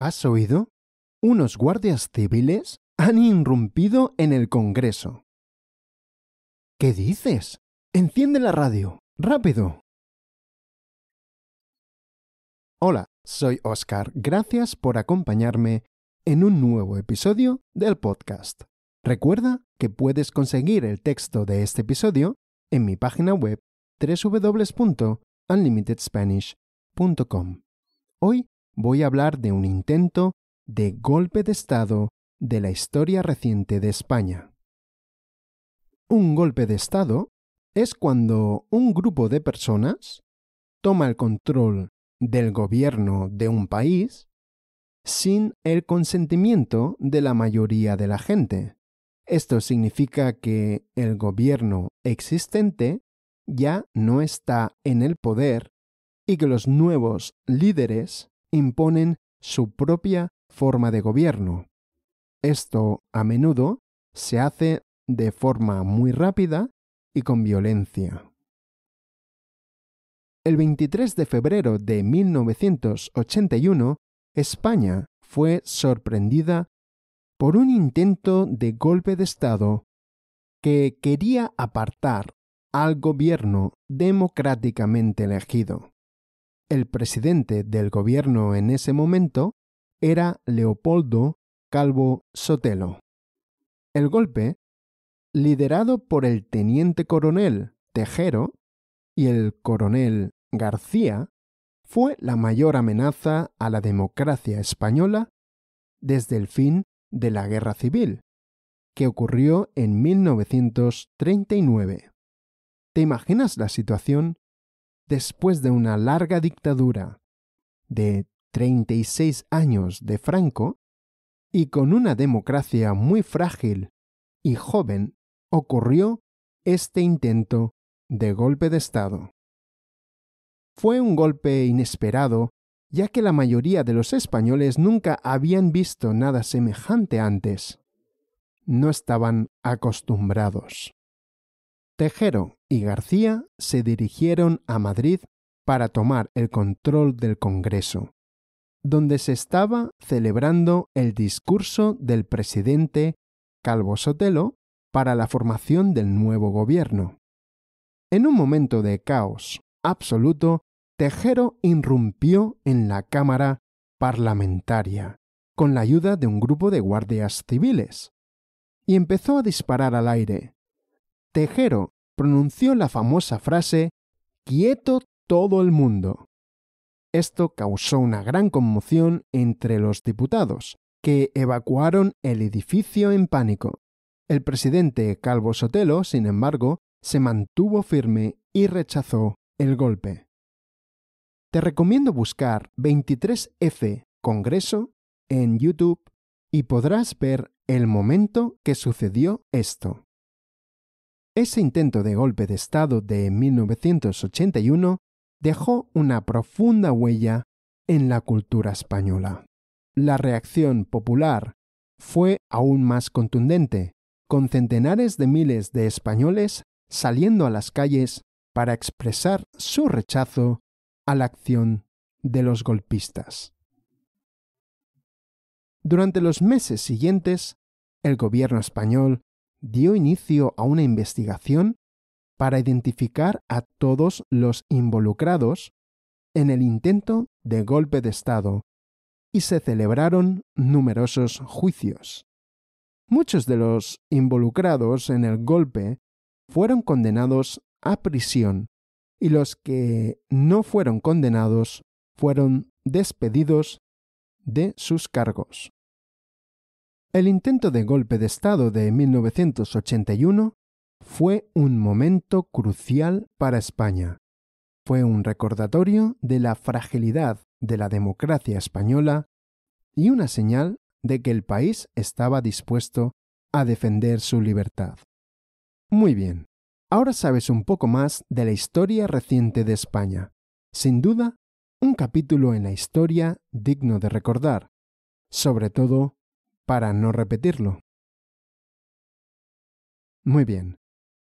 ¿Has oído? Unos guardias civiles han irrumpido en el Congreso. ¿Qué dices? Enciende la radio. ¡Rápido! Hola, soy Oscar. Gracias por acompañarme en un nuevo episodio del podcast. Recuerda que puedes conseguir el texto de este episodio en mi página web www.unlimitedspanish.com. Hoy voy a hablar de un intento de golpe de Estado de la historia reciente de España. Un golpe de Estado es cuando un grupo de personas toma el control del gobierno de un país sin el consentimiento de la mayoría de la gente. Esto significa que el gobierno existente ya no está en el poder y que los nuevos líderes imponen su propia forma de gobierno. Esto a menudo se hace de forma muy rápida y con violencia. El 23 de febrero de 1981, España fue sorprendida por un intento de golpe de Estado que quería apartar al gobierno democráticamente elegido. El presidente del gobierno en ese momento era Leopoldo Calvo-Sotelo. El golpe, liderado por el teniente coronel Tejero y el coronel García, fue la mayor amenaza a la democracia española desde el fin de la Guerra Civil, que ocurrió en 1939. ¿Te imaginas la situación? Después de una larga dictadura de 36 años de Franco y con una democracia muy frágil y joven, ocurrió este intento de golpe de Estado. Fue un golpe inesperado, ya que la mayoría de los españoles nunca habían visto nada semejante antes. No estaban acostumbrados. Tejero y García se dirigieron a Madrid para tomar el control del Congreso, donde se estaba celebrando el discurso del presidente Calvo-Sotelo para la formación del nuevo gobierno. En un momento de caos absoluto, Tejero irrumpió en la Cámara parlamentaria con la ayuda de un grupo de guardias civiles y empezó a disparar al aire. Tejero pronunció la famosa frase «Quieto todo el mundo». Esto causó una gran conmoción entre los diputados, que evacuaron el edificio en pánico. El presidente Calvo-Sotelo, sin embargo, se mantuvo firme y rechazó el golpe. Te recomiendo buscar 23F Congreso en YouTube y podrás ver el momento que sucedió esto. Ese intento de golpe de Estado de 1981 dejó una profunda huella en la cultura española. La reacción popular fue aún más contundente, con centenares de miles de españoles saliendo a las calles para expresar su rechazo a la acción de los golpistas. Durante los meses siguientes, el gobierno español dio inicio a una investigación para identificar a todos los involucrados en el intento de golpe de Estado y se celebraron numerosos juicios. Muchos de los involucrados en el golpe fueron condenados a prisión y los que no fueron condenados fueron despedidos de sus cargos. El intento de golpe de Estado de 1981 fue un momento crucial para España. Fue un recordatorio de la fragilidad de la democracia española y una señal de que el país estaba dispuesto a defender su libertad. Muy bien, ahora sabes un poco más de la historia reciente de España. Sin duda, un capítulo en la historia digno de recordar, sobre todo para no repetirlo. Muy bien.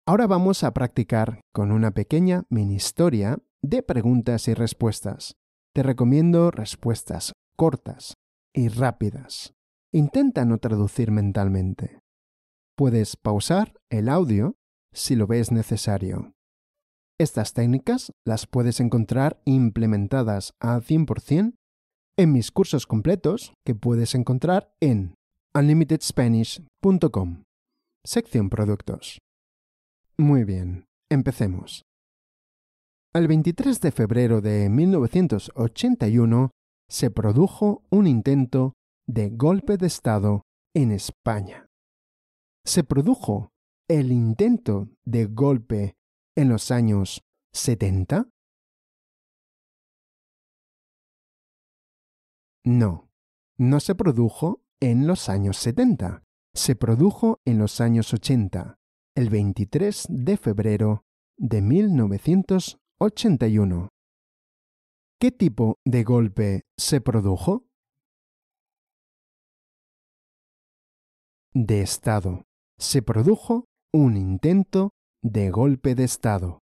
Ahora vamos a practicar con una pequeña mini historia de preguntas y respuestas. Te recomiendo respuestas cortas, y rápidas. Intenta no traducir mentalmente. Puedes pausar el audio si lo ves necesario. Estas técnicas las puedes encontrar implementadas al 100% en mis cursos completos que puedes encontrar en unlimitedspanish.com, sección productos. Muy bien, empecemos. El 23 de febrero de 1981 se produjo un intento de golpe de Estado en España. Se produjo el intento de golpe en los años 70. No se produjo en los años 70. Se produjo en los años 80, el 23 de febrero de 1981. ¿Qué tipo de golpe se produjo? De Estado. Se produjo un intento de golpe de Estado.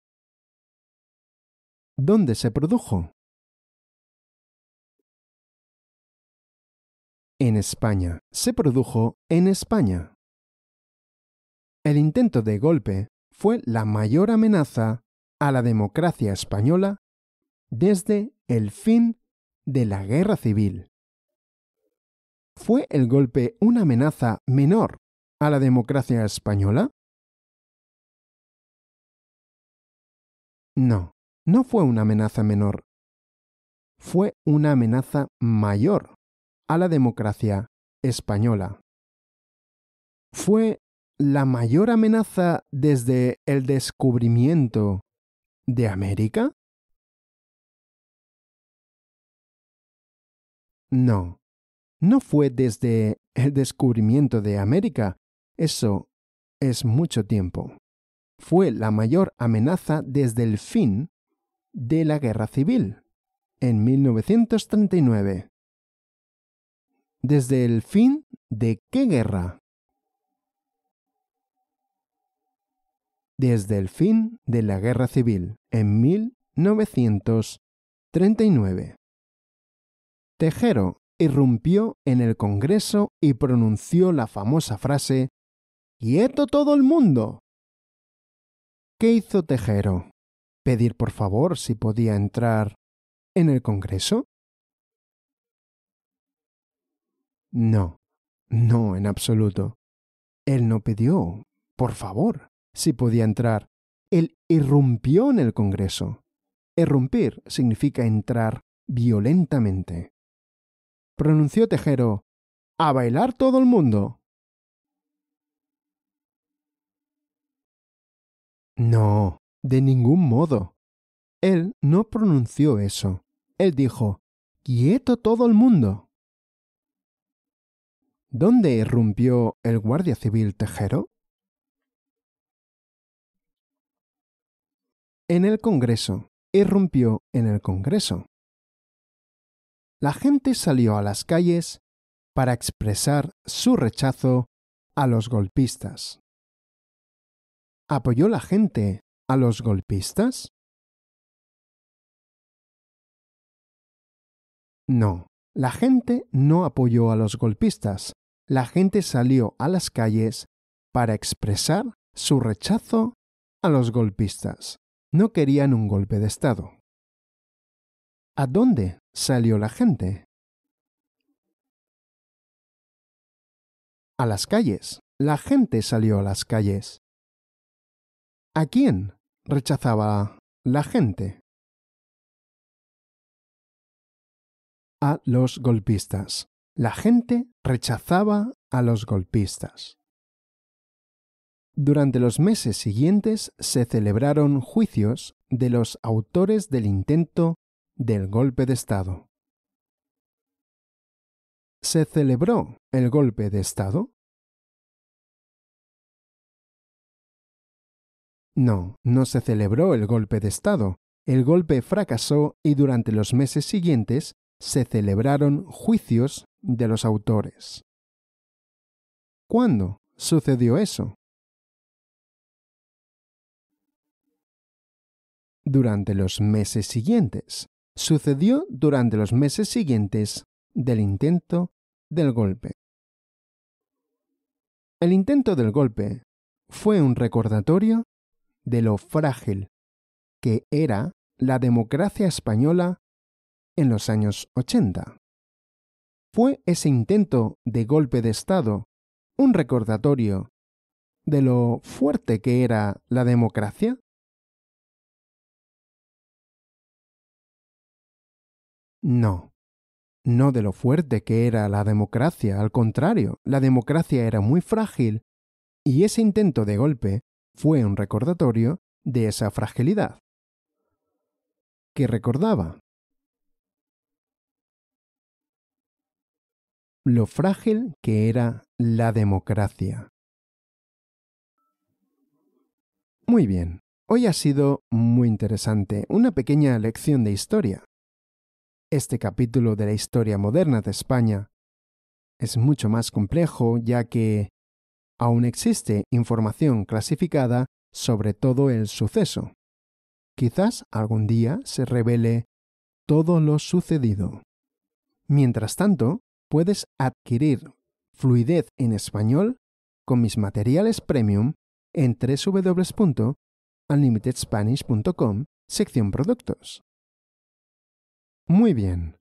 ¿Dónde se produjo? En España. Se produjo en España. El intento de golpe fue la mayor amenaza a la democracia española desde el fin de la Guerra Civil. ¿Fue el golpe una amenaza menor a la democracia española? No fue una amenaza menor. Fue una amenaza mayor a la democracia española. Fue la mayor amenaza desde el descubrimiento de América. No fue desde el descubrimiento de América. Eso es mucho tiempo. Fue la mayor amenaza desde el fin de la Guerra Civil, en 1939. ¿Desde el fin de qué guerra? Desde el fin de la Guerra Civil, en 1939. Tejero irrumpió en el Congreso y pronunció la famosa frase «¡Quieto todo el mundo!». ¿Qué hizo Tejero? ¿Pedir por favor si podía entrar en el Congreso? No en absoluto. Él no pidió, por favor, si podía entrar. Él irrumpió en el Congreso. Irrumpir significa entrar violentamente. Pronunció Tejero, ¡a bailar todo el mundo! No, de ningún modo. Él no pronunció eso. Él dijo, ¡quieto todo el mundo! ¿Dónde irrumpió el guardia civil Tejero? En el Congreso. Irrumpió en el Congreso. La gente salió a las calles para expresar su rechazo a los golpistas. ¿Apoyó la gente a los golpistas? No, la gente no apoyó a los golpistas. La gente salió a las calles para expresar su rechazo a los golpistas. No querían un golpe de Estado. ¿A dónde salió la gente? A las calles. La gente salió a las calles. ¿A quién rechazaba la gente? A los golpistas. La gente rechazaba a los golpistas. Durante los meses siguientes se celebraron juicios de los autores del intento del golpe de Estado. ¿Se celebró el golpe de Estado? No se celebró el golpe de Estado. El golpe fracasó y durante los meses siguientes se celebraron juicios de los autores. ¿Cuándo sucedió eso? Durante los meses siguientes. Sucedió durante los meses siguientes del intento del golpe. El intento del golpe fue un recordatorio de lo frágil que era la democracia española en los años 80. Fue ese intento de golpe de Estado un recordatorio de lo fuerte que era la democracia. No, no de lo fuerte que era la democracia, al contrario, la democracia era muy frágil y ese intento de golpe fue un recordatorio de esa fragilidad. ¿Qué recordaba? Lo frágil que era la democracia. Muy bien, hoy ha sido muy interesante, una pequeña lección de historia. Este capítulo de la historia moderna de España es mucho más complejo ya que aún existe información clasificada sobre todo el suceso. Quizás algún día se revele todo lo sucedido. Mientras tanto, puedes adquirir Fluidez en Español con mis materiales premium en www.unlimitedspanish.com, sección Productos. Muy bien,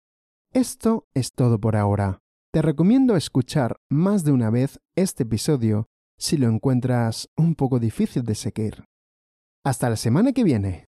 esto es todo por ahora. Te recomiendo escuchar más de una vez este episodio si lo encuentras un poco difícil de seguir. ¡Hasta la semana que viene!